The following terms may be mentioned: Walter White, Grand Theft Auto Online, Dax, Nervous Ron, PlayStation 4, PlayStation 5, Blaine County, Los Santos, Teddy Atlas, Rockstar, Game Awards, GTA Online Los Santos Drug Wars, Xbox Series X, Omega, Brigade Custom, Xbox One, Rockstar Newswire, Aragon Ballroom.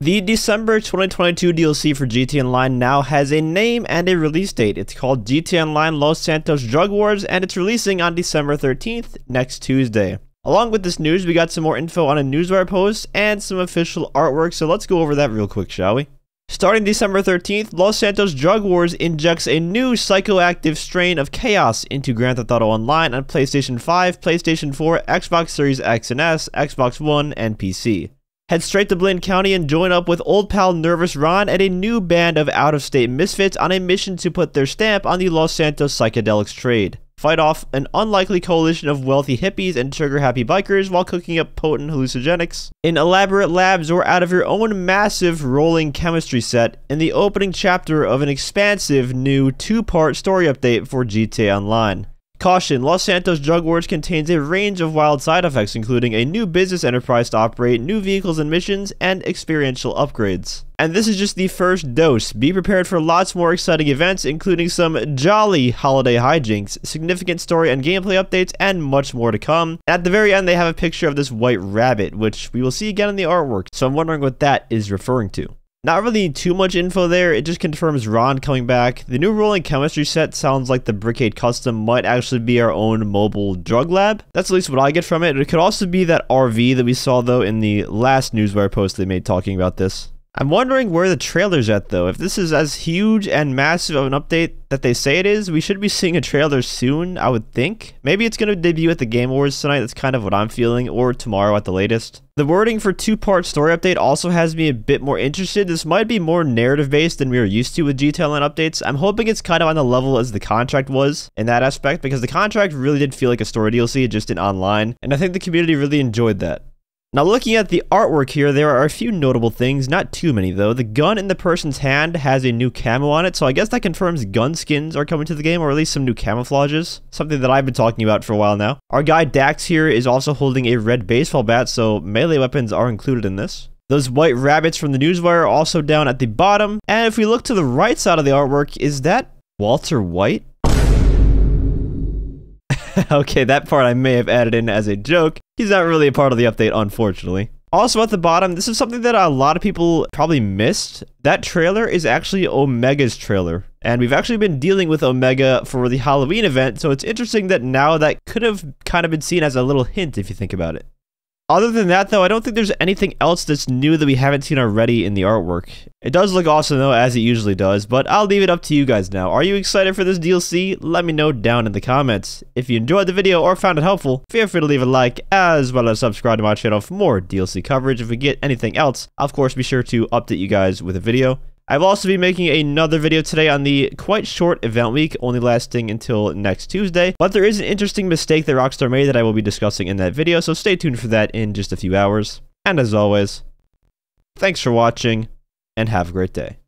The December 2022 DLC for GTA Online now has a name and a release date. It's called GTA Online Los Santos Drug Wars, and it's releasing on December 13th, next Tuesday. Along with this news, we got some more info on a Newswire post and some official artwork, so let's go over that real quick, shall we? Starting December 13th, Los Santos Drug Wars injects a new psychoactive strain of chaos into Grand Theft Auto Online on PlayStation 5, PlayStation 4, Xbox Series X and S, Xbox One, and PC. Head straight to Blaine County and join up with old pal Nervous Ron and a new band of out-of-state misfits on a mission to put their stamp on the Los Santos psychedelics trade. Fight off an unlikely coalition of wealthy hippies and sugar-happy bikers while cooking up potent hallucinogenics in elaborate labs or out of your own massive rolling chemistry set in the opening chapter of an expansive new two-part story update for GTA Online. Caution, Los Santos Drug Wars contains a range of wild side effects, including a new business enterprise to operate, new vehicles and missions, and experiential upgrades. And this is just the first dose. Be prepared for lots more exciting events, including some jolly holiday hijinks, significant story and gameplay updates, and much more to come. At the very end, they have a picture of this white rabbit, which we will see again in the artwork, so I'm wondering what that is referring to. Not really too much info there, it just confirms Ron coming back. The new rolling chemistry set sounds like the Brigade Custom might actually be our own mobile drug lab. That's at least what I get from it. It could also be that RV that we saw though in the last Newswire post they made talking about this. I'm wondering where the trailer's at though. If this is as huge and massive of an update that they say it is, we should be seeing a trailer soon, I would think. Maybe it's going to debut at the Game Awards tonight, that's kind of what I'm feeling, or tomorrow at the latest. The wording for two-part story update also has me a bit more interested. This might be more narrative-based than we were used to with GTA Online updates. I'm hoping it's kind of on the level as the contract was in that aspect, because the contract really did feel like a story DLC just in online, and I think the community really enjoyed that. Now looking at the artwork here, there are a few notable things, not too many though. The gun in the person's hand has a new camo on it, so I guess that confirms gun skins are coming to the game, or at least some new camouflages. Something that I've been talking about for a while now. Our guy Dax here is also holding a red baseball bat, so melee weapons are included in this. Those white rabbits from the Newswire are also down at the bottom. And if we look to the right side of the artwork, is that Walter White? Okay, that part I may have added in as a joke. He's not really a part of the update, unfortunately. Also at the bottom, this is something that a lot of people probably missed. That trailer is actually Omega's trailer. And we've actually been dealing with Omega for the Halloween event, so it's interesting that now that could have kind of been seen as a little hint if you think about it. Other than that, though, I don't think there's anything else that's new that we haven't seen already in the artwork. It does look awesome, though, as it usually does, but I'll leave it up to you guys now. Are you excited for this DLC? Let me know down in the comments. If you enjoyed the video or found it helpful, feel free to leave a like, as well as subscribe to my channel for more DLC coverage. If we get anything else, I'll, of course, be sure to update you guys with a video. I will also be making another video today on the quite short event week, only lasting until next Tuesday, but there is an interesting mistake that Rockstar made that I will be discussing in that video, so stay tuned for that in just a few hours. And as always, thanks for watching, and have a great day.